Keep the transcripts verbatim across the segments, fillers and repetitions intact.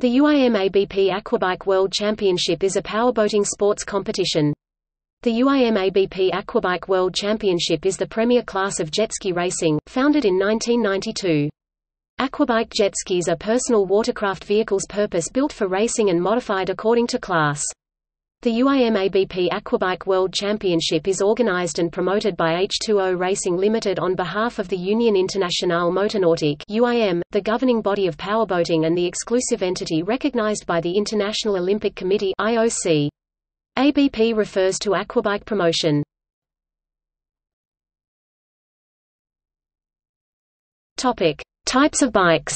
The U I M A B P Aquabike World Championship is a powerboating sports competition. The U I M A B P Aquabike World Championship is the premier class of jet ski racing, founded in nineteen ninety-two. Aquabike jet skis are personal watercraft vehicles purpose-built for racing and modified according to class. The U I M A B P Aquabike World Championship is organized and promoted by H two O Racing Limited on behalf of the Union Internationale Motonautique (U I M), the governing body of powerboating and the exclusive entity recognized by the International Olympic Committee (I O C). A B P refers to aquabike promotion. Topic: Types of bikes.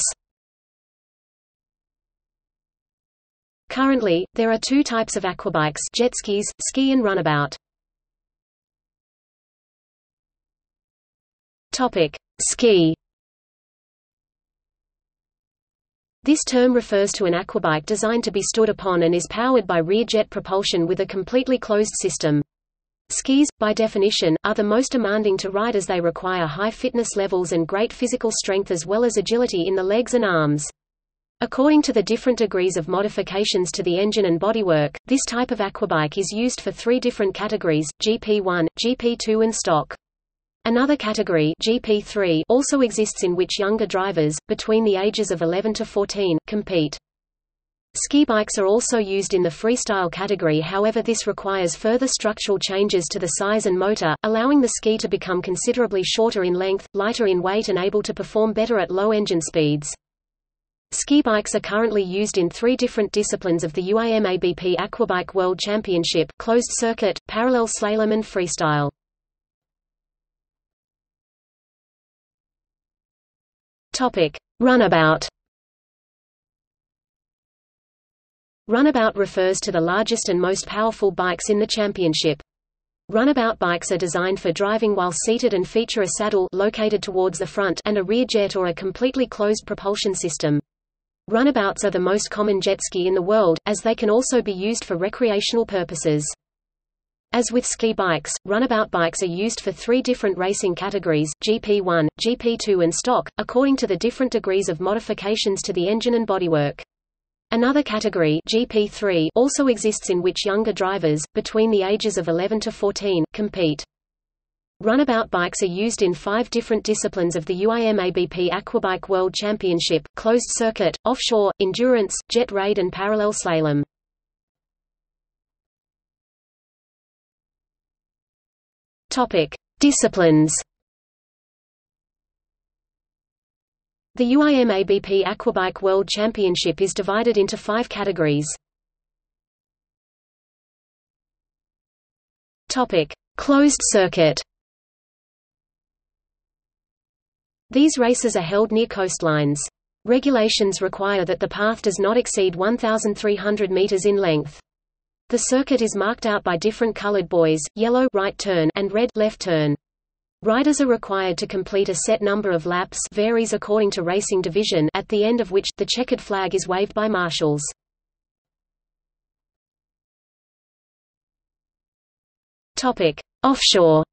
Currently, there are two types of aquabikes: jet skis, ski and runabout. Topic: Ski. This term refers to an aquabike designed to be stood upon and is powered by rear jet propulsion with a completely closed system. Skis, by definition, are the most demanding to ride as they require high fitness levels and great physical strength as well as agility in the legs and arms. According to the different degrees of modifications to the engine and bodywork, this type of aquabike is used for three different categories: G P one, G P two and stock. Another category, G P three, also exists, in which younger drivers, between the ages of eleven to fourteen, compete. Ski bikes are also used in the freestyle category, however this requires further structural changes to the size and motor, allowing the ski to become considerably shorter in length, lighter in weight and able to perform better at low engine speeds. Ski bikes are currently used in three different disciplines of the U I M A B P Aquabike World Championship: closed circuit, parallel slalom and freestyle. Topic: Runabout. Runabout refers to the largest and most powerful bikes in the championship. Runabout bikes are designed for driving while seated and feature a saddle located towards the front and a rear jet or a completely closed propulsion system. Runabouts are the most common jet ski in the world, as they can also be used for recreational purposes. As with ski bikes, runabout bikes are used for three different racing categories: G P one, G P two and stock, according to the different degrees of modifications to the engine and bodywork. Another category, G P three, also exists, in which younger drivers, between the ages of eleven to fourteen, compete. Runabout bikes are used in five different disciplines of the U I M A B P Aquabike World Championship: closed circuit, offshore, endurance, jet raid and parallel slalom. Topic: Disciplines. The U I M A B P Aquabike World Championship is divided into five categories. Topic: Closed circuit. These races are held near coastlines. Regulations require that the path does not exceed one thousand three hundred meters in length. The circuit is marked out by different colored buoys: yellow right turn and red left turn. Riders are required to complete a set number of laps, varies according to racing division, at the end of which the checkered flag is waved by marshals. Topic: Offshore.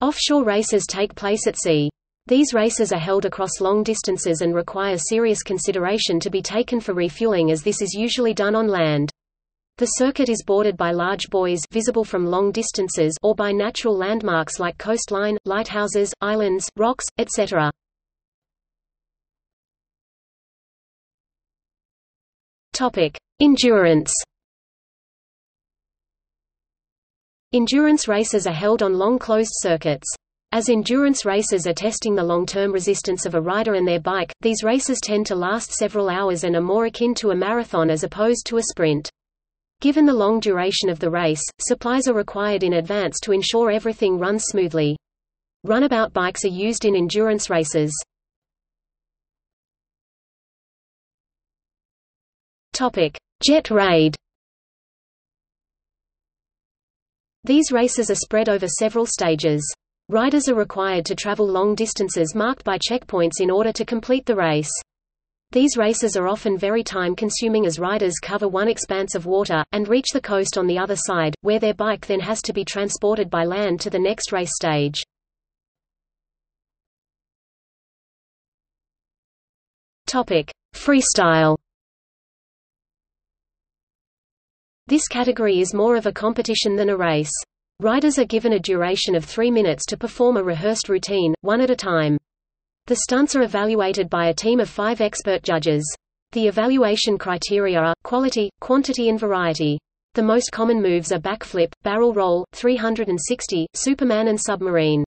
Offshore races take place at sea. These races are held across long distances and require serious consideration to be taken for refueling, as this is usually done on land. The circuit is bordered by large buoys visible from long distances or by natural landmarks like coastline, lighthouses, islands, rocks, et cetera. Topic: Endurance. Endurance races are held on long closed circuits. As endurance races are testing the long-term resistance of a rider and their bike, these races tend to last several hours and are more akin to a marathon as opposed to a sprint. Given the long duration of the race, supplies are required in advance to ensure everything runs smoothly. Runabout bikes are used in endurance races. Topic: Jet raid. These races are spread over several stages. Riders are required to travel long distances marked by checkpoints in order to complete the race. These races are often very time-consuming, as riders cover one expanse of water, and reach the coast on the other side, where their bike then has to be transported by land to the next race stage. Topic: Freestyle. This category is more of a competition than a race. Riders are given a duration of three minutes to perform a rehearsed routine, one at a time. The stunts are evaluated by a team of five expert judges. The evaluation criteria are quality, quantity, and variety. The most common moves are backflip, barrel roll, three sixty, Superman, and submarine.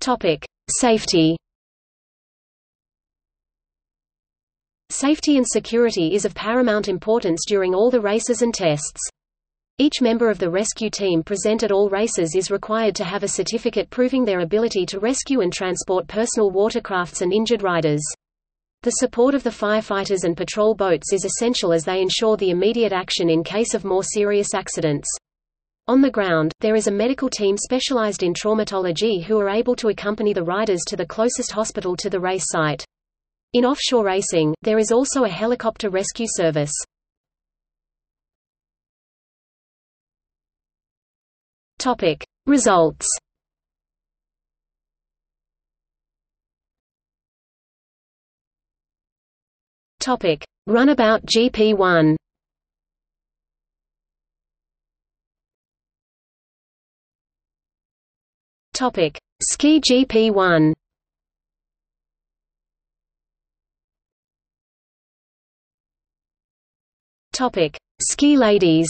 Topic: Safety. Safety and security is of paramount importance during all the races and tests. Each member of the rescue team present at all races is required to have a certificate proving their ability to rescue and transport personal watercrafts and injured riders. The support of the firefighters and patrol boats is essential as they ensure the immediate action in case of more serious accidents. On the ground, there is a medical team specialized in traumatology who are able to accompany the riders to the closest hospital to the race site. In offshore racing, there is also a helicopter rescue service. Topic: Results. Topic: Runabout G P one. Topic: Ski G P one. Topic: Ski Ladies.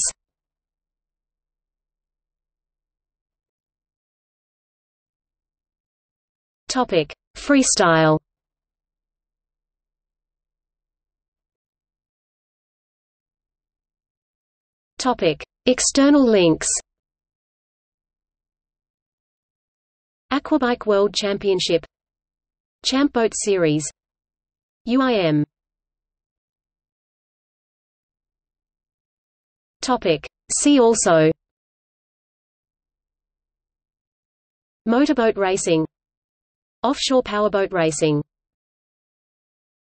Topic: Freestyle. Topic: External links. Aquabike World Championship, Champboat Series, U I M. Topic: See also: Motorboat racing, Offshore powerboat racing.